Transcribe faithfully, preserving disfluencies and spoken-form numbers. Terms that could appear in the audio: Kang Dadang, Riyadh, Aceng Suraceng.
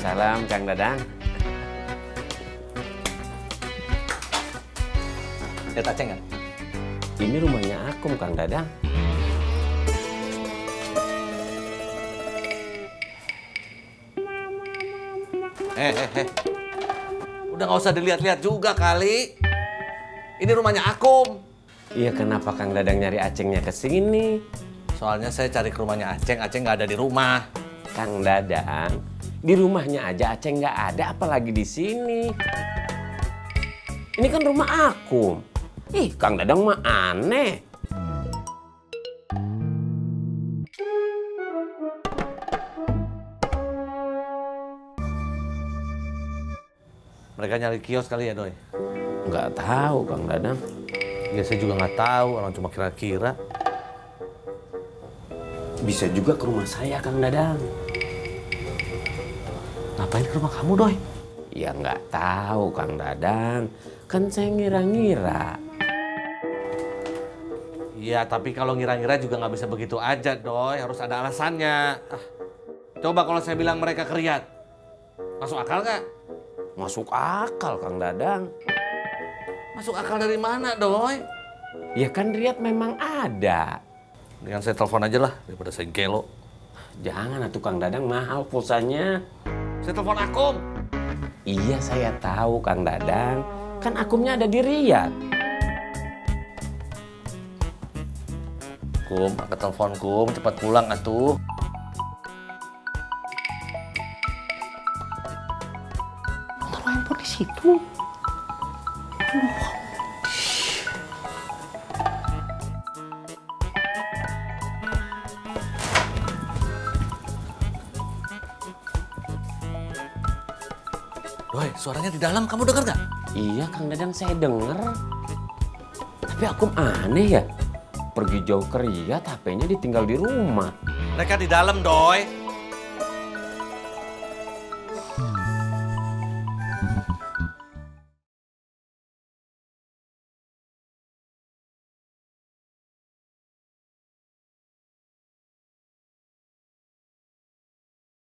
Salam Kang Dadang. Lihat Aceng kan? Ini rumahnya Akum Kang Dadang. Eh, eh, eh. Udah nggak usah dilihat-lihat juga kali. Ini rumahnya Akum. Iya, kenapa Kang Dadang nyari Acengnya ke sini? Soalnya saya cari ke rumahnya Aceng, Aceng nggak ada di rumah. Kang Dadang, di rumahnya aja Aceng nggak ada, apalagi di sini. Ini kan rumah Akum. Ih, Kang Dadang mah aneh. Mereka nyari kios kali ya, Doi? Nggak tahu, Kang Dadang. Ya, saya juga nggak tahu, orang cuma kira-kira. Bisa juga ke rumah saya, Kang Dadang. Ngapain ke rumah kamu, Doi? Ya nggak tahu, Kang Dadang. Kan saya ngira-ngira. Iya, tapi kalau ngira-ngira juga nggak bisa begitu aja, Doi. Harus ada alasannya. Ah, coba kalau saya bilang mereka ke Riyadh. Masuk akal nggak? Masuk akal, Kang Dadang. Masuk akal dari mana, Doi? Ya kan Riyadh memang ada. Dengan saya telepon aja lah, daripada saya gelo. Jangan atuh Kang Dadang, mahal pulsanya. Saya telepon Akum. Iya, saya tahu Kang Dadang. Kan Akumnya ada di Riyadh. Kum, angkat telepon Kum, cepat pulang atuh. Di situ. Aduh. Doi, suaranya di dalam, kamu dengar nggak? Iya, Kang Dadang, saya dengar. Tapi Akum aneh ya. Pergi jauh ke Riyadh, H P-nya ditinggal di rumah. Mereka di dalam, Doi.